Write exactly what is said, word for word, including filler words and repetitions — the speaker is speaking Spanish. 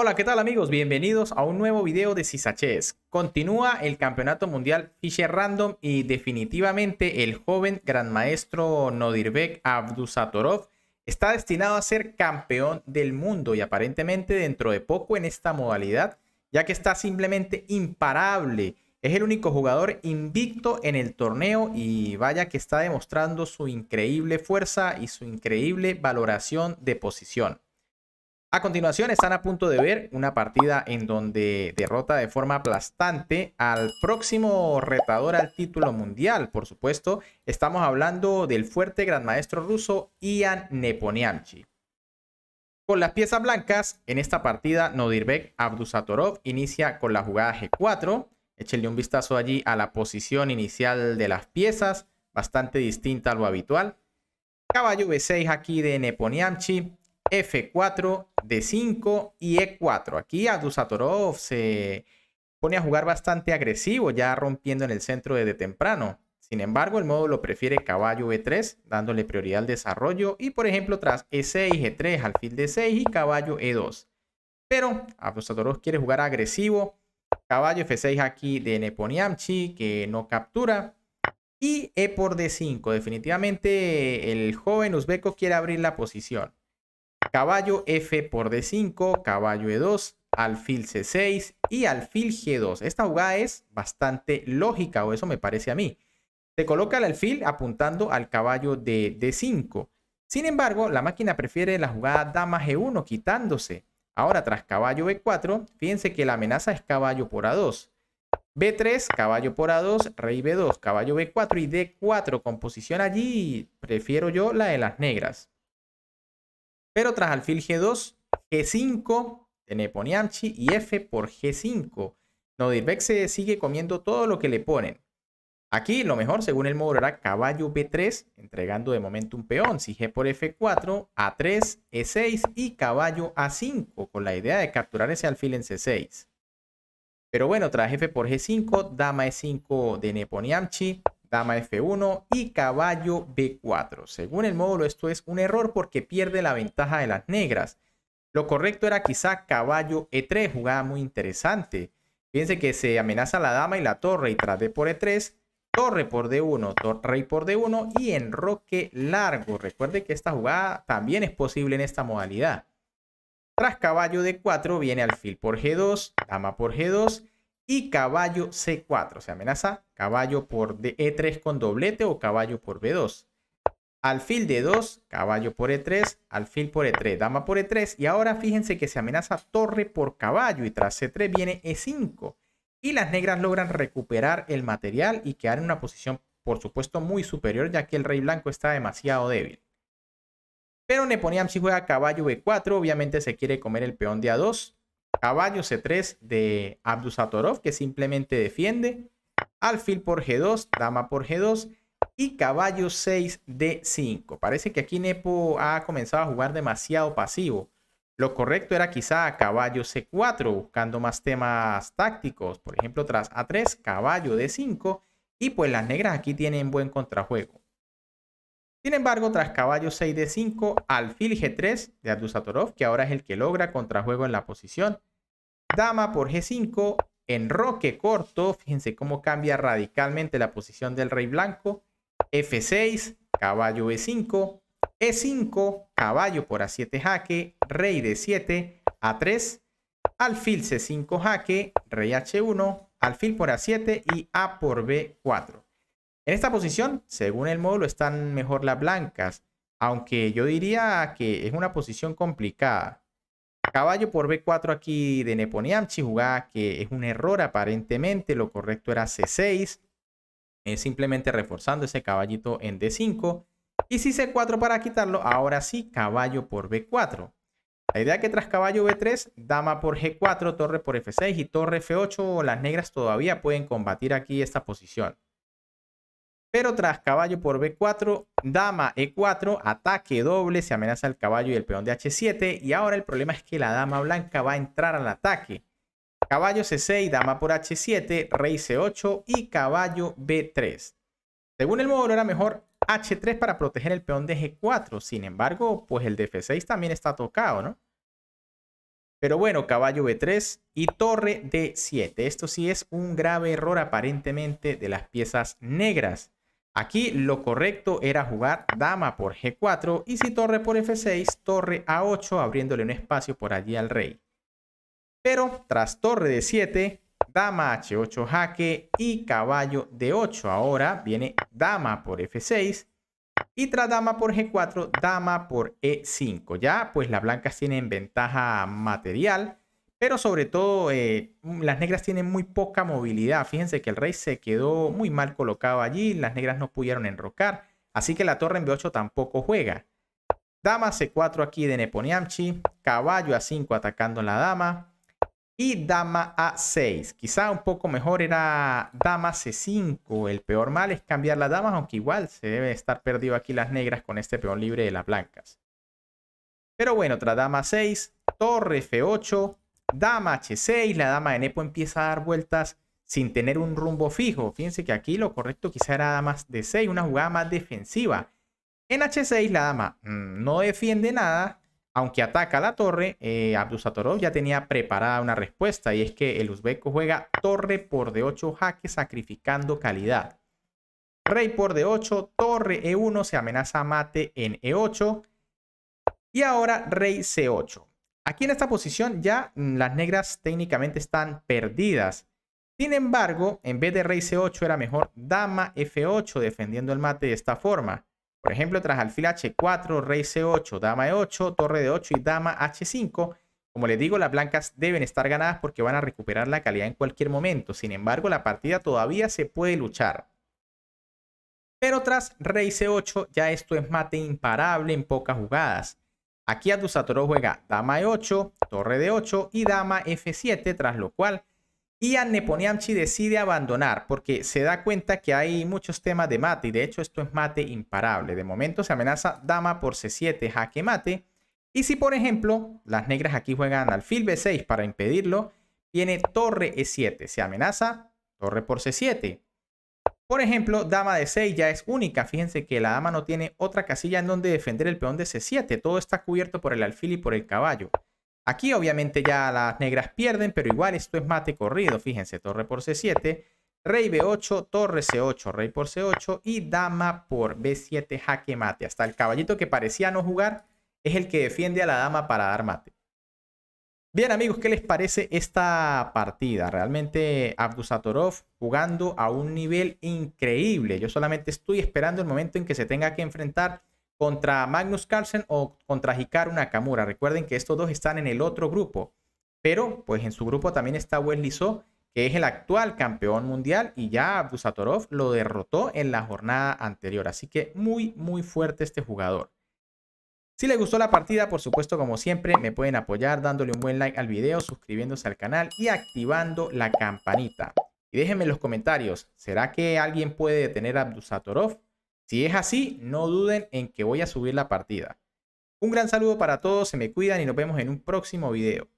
Hola, ¿qué tal amigos? Bienvenidos a un nuevo video de Sisachés. Continúa el Campeonato Mundial Fischer Random y definitivamente el joven gran maestro Nodirbek Abdusattorov está destinado a ser campeón del mundo y aparentemente dentro de poco en esta modalidad, ya que está simplemente imparable. Es el único jugador invicto en el torneo y vaya que está demostrando su increíble fuerza y su increíble valoración de posición. A continuación están a punto de ver una partida en donde derrota de forma aplastante al próximo retador al título mundial. Por supuesto, estamos hablando del fuerte gran maestro ruso Ian Nepomniachtchi. Con las piezas blancas, en esta partida Nodirbek Abdusattorov inicia con la jugada G cuatro. Échenle un vistazo allí a la posición inicial de las piezas, bastante distinta a lo habitual. Caballo B seis aquí de Nepomniachtchi. F cuatro, D cinco y E cuatro. Aquí Abdusattorov se pone a jugar bastante agresivo, ya rompiendo en el centro desde temprano. Sin embargo, el módulo prefiere caballo B tres, dándole prioridad al desarrollo. Y por ejemplo, tras E seis, G tres, alfil D seis y caballo E dos. Pero Abdusattorov quiere jugar agresivo. Caballo F seis aquí de Nepomniachtchi, que no captura. Y E por D cinco. Definitivamente el joven uzbeco quiere abrir la posición. Caballo F por D cinco, caballo E dos, alfil C seis y alfil G dos. Esta jugada es bastante lógica, o eso me parece a mí. Se coloca el alfil apuntando al caballo de D cinco. Sin embargo, la máquina prefiere la jugada dama G uno, quitándose. Ahora, tras caballo B cuatro, fíjense que la amenaza es caballo por A dos. B tres, caballo por A dos, rey B dos, caballo B cuatro y D cuatro. Composición allí, prefiero yo la de las negras. Pero tras alfil G dos, G cinco de Nepomniachtchi y F por G cinco. Nodirbek se sigue comiendo todo lo que le ponen. Aquí lo mejor, según el módulo, era caballo B tres, entregando de momento un peón. Si G por F cuatro, A tres, E seis y caballo A cinco, con la idea de capturar ese alfil en C seis. Pero bueno, tras F por G cinco, dama E cinco de Nepomniachtchi, dama F uno y caballo B cuatro. Según el módulo, esto es un error porque pierde la ventaja de las negras. Lo correcto era quizá caballo E tres, jugada muy interesante. Fíjense que se amenaza la dama y la torre y tras D por E tres, torre por D uno, torre rey por D uno y enroque largo. Recuerde que esta jugada también es posible en esta modalidad. Tras caballo D cuatro viene alfil por G dos, dama por G dos. Y caballo C cuatro, se amenaza caballo por E tres con doblete o caballo por B dos. Alfil D dos, caballo por E tres, alfil por E tres, dama por E tres. Y ahora fíjense que se amenaza torre por caballo y tras C tres viene E cinco. Y las negras logran recuperar el material y quedar en una posición, por supuesto, muy superior, ya que el rey blanco está demasiado débil. Pero Nepomniachtchi juega caballo B cuatro, obviamente se quiere comer el peón de A dos. Caballo C tres de Abdusattorov, que simplemente defiende. Alfil por G dos, dama por G dos y caballo seis D cinco. Parece que aquí Nepo ha comenzado a jugar demasiado pasivo. Lo correcto era quizá caballo C cuatro, buscando más temas tácticos. Por ejemplo, tras A tres, caballo D cinco. Y pues las negras aquí tienen buen contrajuego. Sin embargo, tras caballo seis D cinco, alfil G tres de Abdusattorov, que ahora es el que logra contrajuego en la posición. Dama por G cinco, enroque corto, fíjense cómo cambia radicalmente la posición del rey blanco. F seis, caballo B cinco, E cinco, caballo por A siete jaque, rey D siete, A tres, alfil C cinco jaque, rey H uno, alfil por A siete y A por B cuatro. En esta posición, según el módulo, están mejor las blancas, aunque yo diría que es una posición complicada. Caballo por B cuatro aquí de Nepomniachtchi, jugada que es un error aparentemente, lo correcto era C seis, eh, simplemente reforzando ese caballito en D cinco. Y si C cuatro para quitarlo, ahora sí, caballo por B cuatro. La idea es que tras caballo B tres, dama por G cuatro, torre por F seis y torre F ocho, las negras todavía pueden combatir aquí esta posición. Pero tras caballo por B cuatro, dama E cuatro, ataque doble, se amenaza el caballo y el peón de H siete. Y ahora el problema es que la dama blanca va a entrar al ataque. Caballo C seis, dama por H siete, rey C ocho y caballo B tres. Según el módulo era mejor H tres para proteger el peón de G cuatro. Sin embargo, pues el de F seis también está tocado, ¿no? Pero bueno, caballo B tres y torre D siete. Esto sí es un grave error aparentemente de las piezas negras. Aquí lo correcto era jugar dama por G cuatro y si torre por F seis, torre A ocho, abriéndole un espacio por allí al rey. Pero tras torre D siete, dama H ocho jaque y caballo D ocho. Ahora viene dama por F seis. Y tras dama por G cuatro, dama por E cinco. Ya, pues las blancas tienen ventaja material, pero sobre todo eh, las negras tienen muy poca movilidad. Fíjense que el rey se quedó muy mal colocado allí, las negras no pudieron enrocar, así que la torre en B ocho tampoco juega. Dama C cuatro aquí de Nepomniachtchi, caballo A cinco atacando la dama y dama A seis. Quizá un poco mejor era dama C cinco. El peor mal es cambiar las damas, aunque igual se debe estar perdido aquí las negras con este peón libre de las blancas. Pero bueno, tras dama seis, torre F ocho, dama H seis. La dama de Nepo empieza a dar vueltas sin tener un rumbo fijo. Fíjense que aquí lo correcto quizá era dama D seis, una jugada más defensiva. En H seis la dama mmm, no defiende nada. Aunque ataca la torre, eh, Abdusattorov ya tenía preparada una respuesta y es que el uzbeko juega torre por D ocho jaque sacrificando calidad. Rey por D ocho, torre E uno, se amenaza mate en E ocho y ahora rey C ocho. Aquí en esta posición ya las negras técnicamente están perdidas. Sin embargo, en vez de rey C ocho era mejor dama F ocho defendiendo el mate de esta forma. Por ejemplo, tras alfil H cuatro, rey C ocho, dama E ocho, torre D ocho y dama H cinco. Como les digo, las blancas deben estar ganadas porque van a recuperar la calidad en cualquier momento. Sin embargo, la partida todavía se puede luchar. Pero tras rey C ocho, ya esto es mate imparable en pocas jugadas. Aquí Abdusattorov juega dama E ocho, torre D ocho y dama F siete, tras lo cual Ian Nepomniachtchi decide abandonar porque se da cuenta que hay muchos temas de mate y de hecho esto es mate imparable. De momento se amenaza dama por C siete jaque mate y si por ejemplo las negras aquí juegan alfil B seis para impedirlo, viene torre E siete, se amenaza torre por C siete. Por ejemplo, dama D seis ya es única, fíjense que la dama no tiene otra casilla en donde defender el peón de C siete, todo está cubierto por el alfil y por el caballo. Aquí obviamente ya las negras pierden, pero igual esto es mate corrido. Fíjense, torre por C siete, rey B ocho, torre C ocho, rey por C ocho y dama por B siete jaque mate. Hasta el caballito que parecía no jugar es el que defiende a la dama para dar mate. Bien amigos, ¿qué les parece esta partida? Realmente Abdusattorov jugando a un nivel increíble. Yo solamente estoy esperando el momento en que se tenga que enfrentar contra Magnus Carlsen o contra Hikaru Nakamura. Recuerden que estos dos están en el otro grupo. Pero pues en su grupo también está Wesley So, que es el actual campeón mundial. Y ya Abdusattorov lo derrotó en la jornada anterior. Así que muy, muy fuerte este jugador. Si les gustó la partida, por supuesto, como siempre, me pueden apoyar dándole un buen like al video, suscribiéndose al canal y activando la campanita. Y déjenme en los comentarios, ¿será que alguien puede detener a Abdusattorov? Si es así, no duden en que voy a subir la partida. Un gran saludo para todos, se me cuidan y nos vemos en un próximo video.